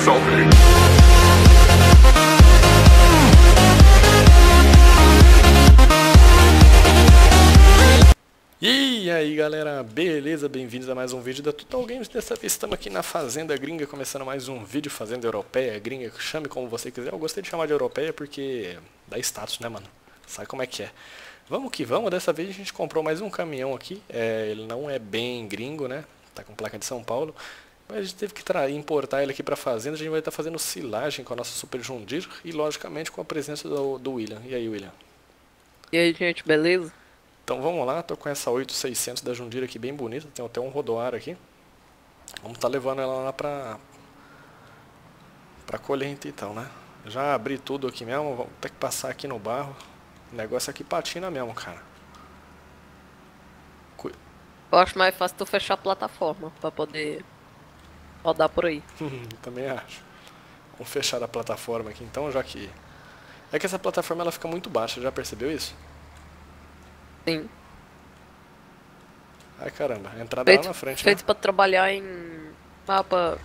myself in. E aí galera, beleza? Bem-vindos a mais um vídeo da Total Games. Dessa vez estamos aqui na Fazenda Gringa, começando mais um vídeo. Fazenda Europeia, Gringa, chame como você quiser. Eu gostei de chamar de Europeia porque dá status, né mano? Sabe como é que é. Vamos que vamos, dessa vez a gente comprou mais um caminhão aqui. Ele não é bem gringo, né? Tá com placa de São Paulo. Mas a gente teve que importar ele aqui pra Fazenda. A gente vai estar fazendo silagem com a nossa Super Jundir e logicamente com a presença do William. E aí William? E aí gente, beleza? Então vamos lá, tô com essa 8600 da Jundir aqui bem bonita, tem até um rodoar aqui. Vamos estar levando ela lá pra colheita então, né? Já abri tudo aqui mesmo, vou ter que passar aqui no barro. O negócio aqui patina mesmo, cara. Eu acho mais fácil tu fechar a plataforma pra poder rodar por aí. Também acho. Vamos fechar a plataforma aqui então, já que... É que essa plataforma ela fica muito baixa, já percebeu isso? Sim. Ai caramba, a entrada feito, lá na frente. Feito né? Pra trabalhar em mapa.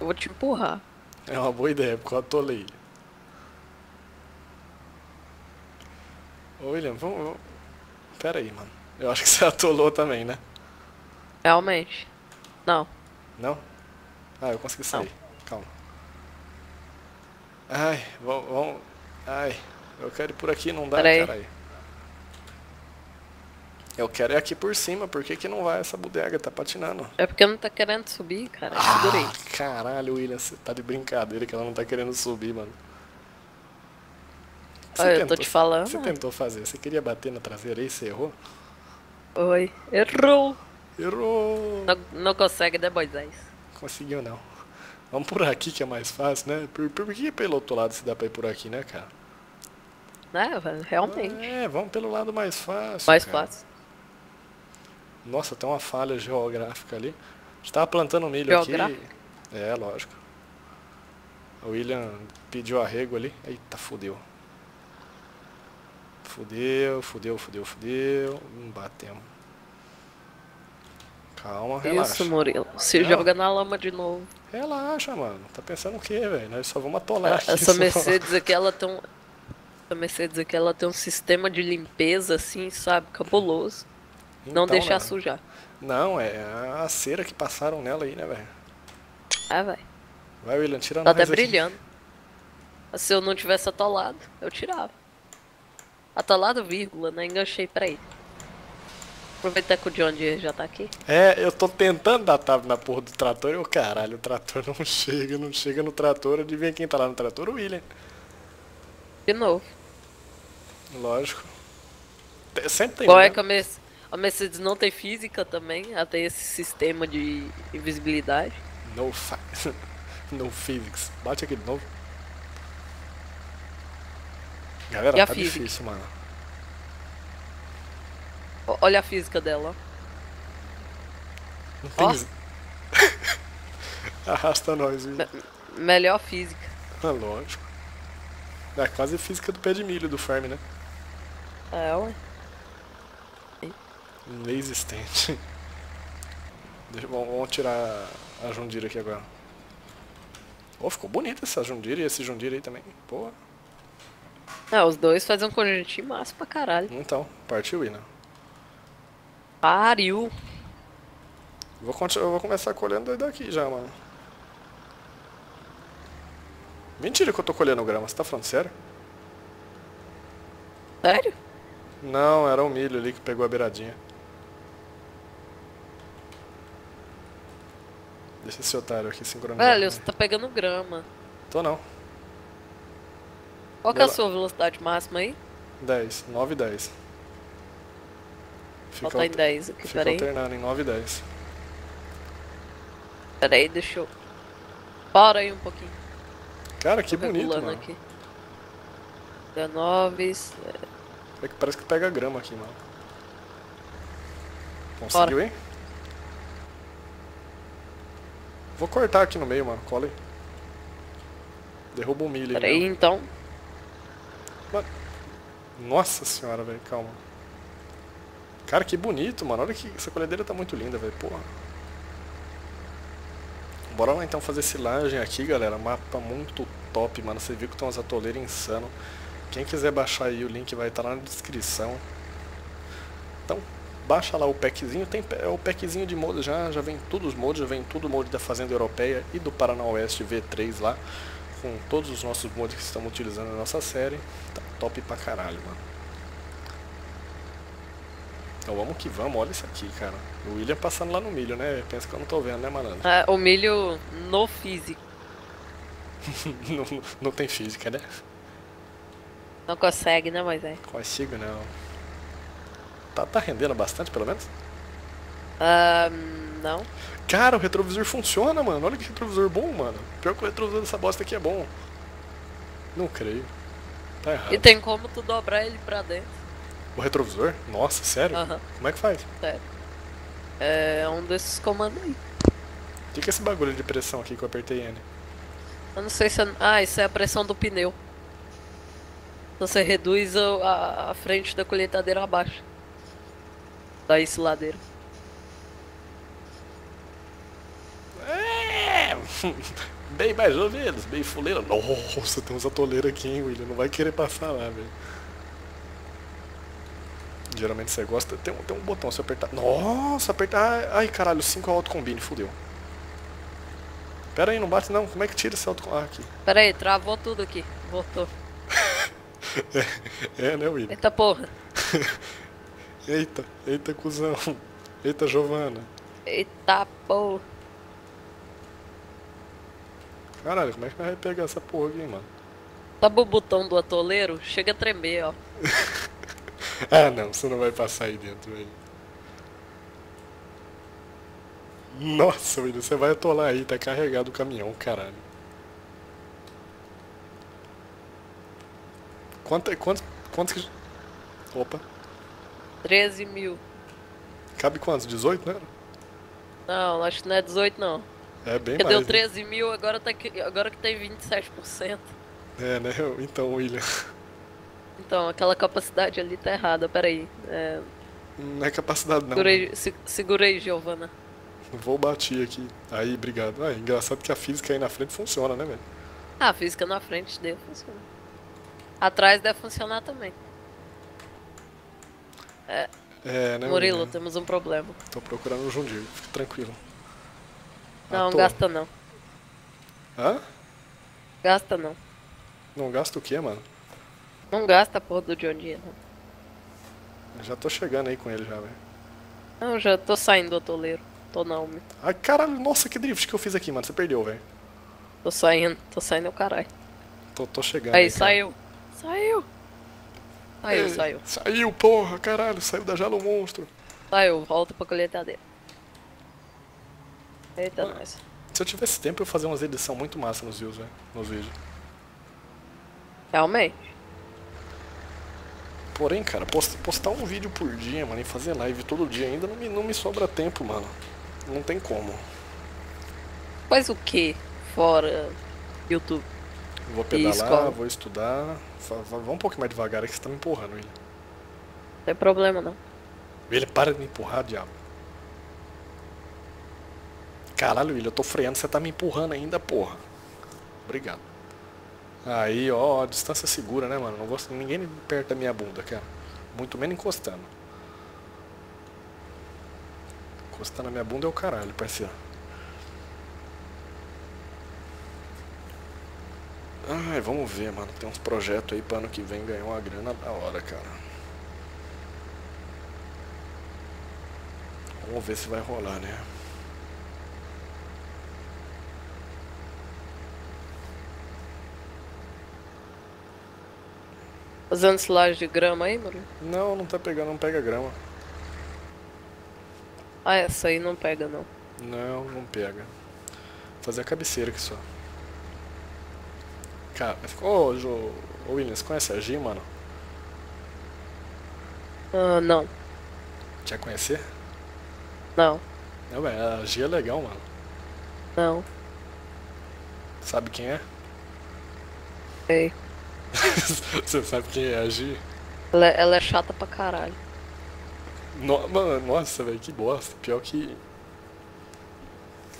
Eu vou te empurrar. É uma boa ideia, porque eu atolei. Ô William, vamos. Pera aí, mano. Eu acho que você atolou também, né? Realmente. Não. Não? Ah, eu consegui sair. Não. Calma. Ai, vamos. Ai, eu quero ir por aqui, não dá, caralho. Eu quero ir aqui por cima, por que que não vai essa bodega? Tá patinando. É porque não tá querendo subir, cara. Ah, caralho, William, você tá de brincadeira que ela não tá querendo subir, mano. Olha, eu tô te falando. Você tentou fazer, você queria bater na traseira aí, você errou? Oi, errou. Não consegue, né, Moisés? Conseguiu não. Vamos por aqui que é mais fácil, né? Por que pelo outro lado se dá pra ir por aqui, né, cara? Né, realmente. É, vamos pelo lado mais fácil. Mais fácil. Nossa, tem uma falha geográfica ali. A gente tava plantando milho geográfica? Aqui. É, lógico. O William pediu arrego ali. Eita, fudeu. Fudeu. Batemos. Calma, relaxa. Isso, Murilo. Se relaxa. Joga na lama de novo. Relaxa, mano. Tá pensando o que, velho? Nós só vamos atolar aqui. Essa Mercedes aqui, ela tem um... A Mercedes aqui, ela tem um sistema de limpeza, assim, sabe? Cabuloso. Então, não deixar sujar. Não, é a cera que passaram nela aí, né, velho? Ah, vai. Vai, William, tira nós aqui. Tá até brilhando. Se eu não tivesse atolado, eu tirava. Atolado, vírgula, né? Enganchei pra ele. Aproveitar que o John Deere já tá aqui. É, eu tô tentando dar tab na porra do trator e o caralho, o trator não chega no trator. Adivinha quem tá lá no trator? O William. De novo. Lógico. Sempre tem. Qual é que a Mercedes não tem física também, ela tem esse sistema de invisibilidade. No physics. Bate aqui de novo. Galera, tá física? Difícil, mano. Olha a física dela. Não tem. Arrasta nós, viu? Melhor física. Ah, lógico. É quase física do pé de milho do farm, né? É, ué. Inexistente. Vamos tirar a Jundir aqui agora. Oh, ficou bonita essa Jundir e esse Jundir aí também. Pô. É, os dois fazem um conjuntinho massa pra caralho. Então, partiu aí, né? Pariu. Eu vou começar colhendo daqui já, mano. Mentira que eu tô colhendo grama, você tá falando sério? Sério? Não, era o milho ali que pegou a beiradinha. Deixa esse otário aqui sincronizar. Velho, você tá pegando grama. Tô não. Qual que é a sua velocidade máxima aí? 10, 9 e 10. Falta em 10 aqui, peraí. Fica alternando em 9 e 10. Peraí, deixa eu... Para aí um pouquinho. Cara, que bonito, mano. Aqui. 19... É que parece que pega grama aqui, mano. Conseguiu, hein? Vou cortar aqui no meio, mano. Cola aí. Derruba o milho. Peraí, então. Mano. Nossa senhora, velho. Calma. Cara, que bonito, mano. Olha que essa colhedeira tá muito linda, velho. Porra. Bora lá então fazer silagem aqui, galera. Mapa muito top, mano. Você viu que tem umas atoleiras insano. Quem quiser baixar aí, o link vai estar lá na descrição. Então, baixa lá o packzinho. Tem o packzinho de mods, já vem todos os mods. Já vem tudo o mod da Fazenda Europeia e do Paraná Oeste V3 lá. Com todos os nossos mods que estamos utilizando na nossa série. Tá top pra caralho, mano. Então vamos que vamos, olha isso aqui, cara. O William passando lá no milho, né? Pensa que eu não tô vendo, né, malandro? É, o milho no físico. não tem física, né? Não consegue, né, Moisés? Consigo, não. Tá rendendo bastante, pelo menos? Não. Cara, o retrovisor funciona, mano. Olha que retrovisor bom, mano. Pior que o retrovisor dessa bosta aqui é bom. Não creio. Tá errado. E tem como tu dobrar ele pra dentro. O retrovisor? Nossa, sério? Uhum. Como é que faz? Sério. É um desses comandos aí. O que é esse bagulho de pressão aqui que eu apertei N? Eu não sei se... Ah, isso é a pressão do pneu. Você reduz a frente da colheitadeira abaixo. Da ensiladeira. É... bem mais ou menos, bem fuleiro. Nossa, tem uns atoleiros aqui, hein, William. Não vai querer passar lá, velho. Geralmente você gosta, tem um botão, se apertar... Nossa, apertar... Ai, caralho, 5 é o autocombine, fudeu. Pera aí, não bate não, como é que tira esse autocombine? Ah, aqui. Pera aí, travou tudo aqui, voltou. Né, William? Eita porra. eita cuzão. Eita, Giovana. Eita porra. Caralho, como é que nós vai pegar essa porra aqui, mano? Sabe o botão do atoleiro? Chega a tremer, ó. Ah não, você não vai passar aí dentro, velho. Nossa, William, você vai atolar aí, tá carregado o caminhão, caralho. Quantos que... Opa. 13 mil. Cabe quantos? 18, né? Não, acho que não é 18 não. É bem mais. Deu 13 mil, agora, tá que... agora que tem 27%. É, né? Então, William... Então, aquela capacidade ali tá errada, peraí. É... Não é capacidade não. Segurei, Giovana. Vou bater aqui. Aí, obrigado. Ah, é engraçado que a física aí na frente funciona, né, velho? Ah, a física na frente deve funcionar. Atrás deve funcionar também. Né, Murilo, né? Temos um problema. Tô procurando o Jundir, fica tranquilo. Não, gasta não. Hã? Gasta não. Não gasta o quê, mano? Não gasta a porra do John Deere. Já tô chegando aí com ele já, velho. Não, já tô saindo do atoleiro. Tô na UMI. Ai, caralho, nossa, que drift que eu fiz aqui, mano. Você perdeu, velho. Tô saindo, caralho. Tô chegando. Aí, saiu. Saiu. Saiu, porra, caralho. Saiu da jaula o monstro. Saiu, volta pra colheitadeira. Eita, mano, nós. Se eu tivesse tempo, eu fazia umas edições muito massa nos vídeos, velho. Realmente. Porém, cara, postar um vídeo por dia, mano, e fazer live todo dia ainda não me sobra tempo, mano. Não tem como. Faz o que fora YouTube? Vou pedalar, vou estudar. Vamos um pouco mais devagar, é que você tá me empurrando, William. Não tem problema, não. William, para de me empurrar, diabo. Caralho, William, eu tô freando, você tá me empurrando ainda, porra. Obrigado. Aí, ó, a distância segura, né, mano? Não gosto de ninguém perto da minha bunda, cara. Muito menos encostando. Encostar na minha bunda é o caralho, parceiro. Ai, vamos ver, mano. Tem uns projetos aí pra ano que vem ganhar uma grana da hora, cara. Vamos ver se vai rolar, né? Fazendo silagem de grama aí, mano? Não, não tá pegando, não pega grama. Ah, essa aí não pega, não. Não, não pega. Vou fazer a cabeceira aqui só. Cara, ô, William, você conhece a G, mano? Não. Quer conhecer? Não. Não, velho, a G é legal, mano. Não. Sabe quem é? Sei. Você sabe quem é a Gi? Ela é chata pra caralho. Mano, nossa, velho, que bosta. Pior que...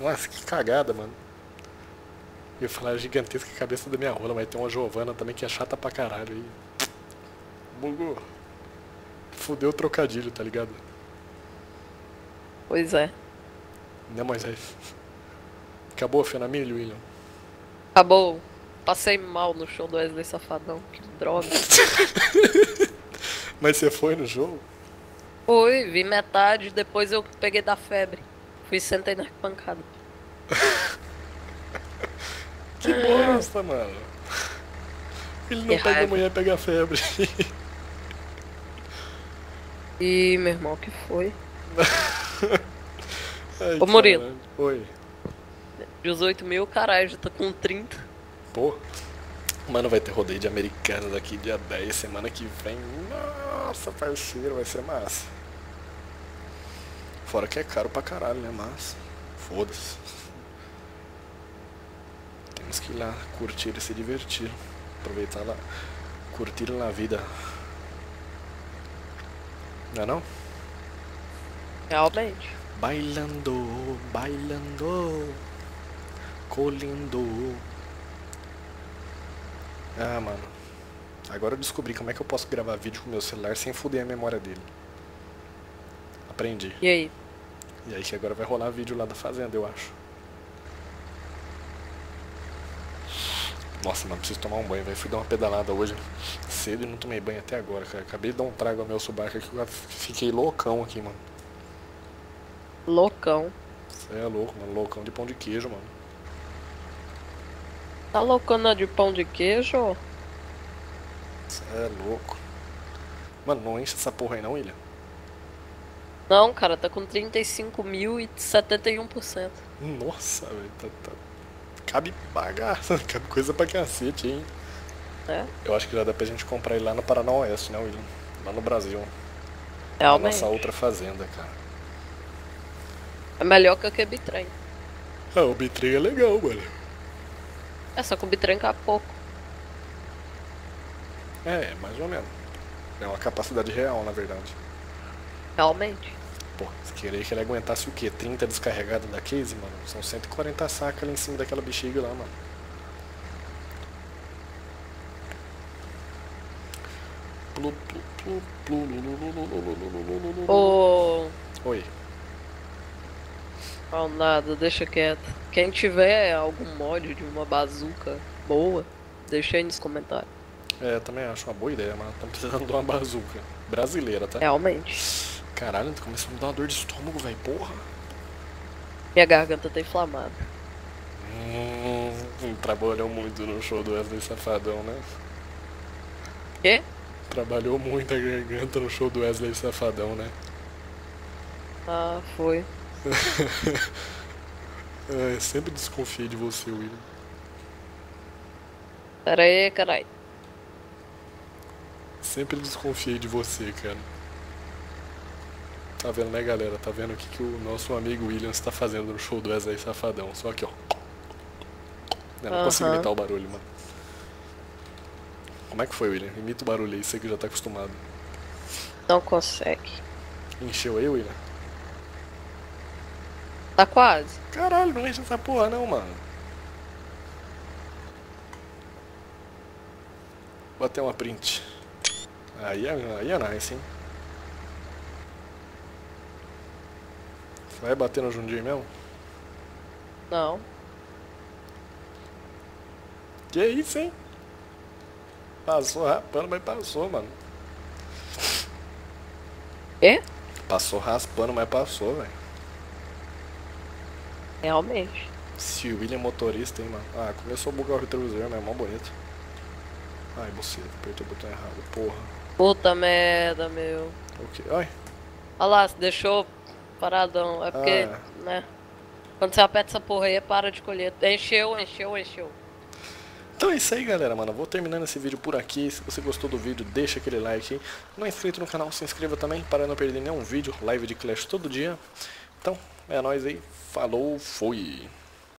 Nossa, que cagada, mano. Eu falava gigantesca a cabeça da minha rola, mas tem uma Giovana também que é chata pra caralho aí. Bugou. Fudeu o trocadilho, tá ligado? Pois é. Né, Moisés? Acabou a Fenamilha, William? Acabou. Passei mal no show do Wesley Safadão, que droga. Mas você foi no jogo? Foi, vi metade, depois eu peguei da febre. Fui e sentei na arquibancada. Que bosta, mano. Ele não pega a mulher, pega a febre. Ih, meu irmão, que foi? Ai, ô, Murilo. Oi. 18 mil, caralho, já tô com 30. Pô. Mano, vai ter rodeio de Americanas aqui dia 10, semana que vem. Nossa, parceiro, vai ser massa. Fora que é caro pra caralho, né, mas foda-se. Temos que ir lá curtir e se divertir. Aproveitar lá, curtir na vida. Não é não? Realmente. Bailando, bailando, colindo. Ah, mano, agora eu descobri como é que eu posso gravar vídeo com meu celular sem foder a memória dele. Aprendi. E aí? E aí que agora vai rolar vídeo lá da fazenda, eu acho. Nossa, mano, preciso tomar um banho, velho. Fui dar uma pedalada hoje cedo e não tomei banho até agora, cara. Acabei de dar um trago ao meu subaco aqui, eu fiquei loucão aqui, mano. Loucão? Você é louco, mano. Loucão de pão de queijo, mano. Tá loucona de pão de queijo? Cê é louco. Mano, não enche essa porra aí não, William? Não, cara, tá com 35.071%. Nossa, velho, tá... Cabe bagaça, cabe coisa pra cacete, hein? É? Eu acho que já dá pra gente comprar ele lá no Paraná Oeste, né, William? Lá no Brasil. Realmente. Na nossa outra fazenda, cara. É melhor que o bitrem. Ah, o bitrem é legal, mano. É, só que o bitrem cabe pouco. É, mais ou menos. É uma capacidade real, na verdade. Realmente. Pô, se querer que ele aguentasse o quê? 30 descarregadas da case, mano? São 140 sacas ali em cima daquela bexiga lá, mano. Ô... Oi. Não, nada, deixa quieto. Quem tiver algum mod de uma bazuca boa, deixa aí nos comentários. É, eu também acho uma boa ideia, mas estamos precisando de uma bazuca brasileira, tá? Realmente. Caralho, tá começando a me dar uma dor de estômago, velho, porra. Minha garganta tá inflamada. Trabalhou muito no show do Wesley Safadão, né? Quê? Trabalhou muito a garganta no show do Wesley Safadão, né? Ah, foi. É, sempre desconfiei de você, William. Pera aí, caralho. Sempre desconfiei de você, cara. Tá vendo, né, galera? Tá vendo o que o nosso amigo William está fazendo no show do Wesley Safadão. Só aqui, ó. Eu não consigo imitar o barulho, mano. Como é que foi, William? Imita o barulho aí, você que já tá acostumado. Não consegue. Encheu aí, William? Tá quase. Caralho, não enche essa porra não, mano. Vou até uma print. Aí é nice, hein? Você vai bater no Jundir mesmo? Não. Que isso, hein? Passou rapando, mas passou, mano. É? Passou raspando, mas passou, velho. Realmente. Se o William é motorista, hein, mano. Ah, começou a bugar o retrovisor, mas é mó bonito. Ai, você, apertou o botão errado, porra. Puta merda, meu. O que? Ai. Olha lá, você deixou paradão. É porque, né? Quando você aperta essa porra aí, para de colher. Encheu, encheu, encheu. Então é isso aí, galera, mano. Vou terminando esse vídeo por aqui. Se você gostou do vídeo, deixa aquele like aí. Não é inscrito no canal, se inscreva também para não perder nenhum vídeo. Live de Clash todo dia. Então, é nóis aí. Falou, fui!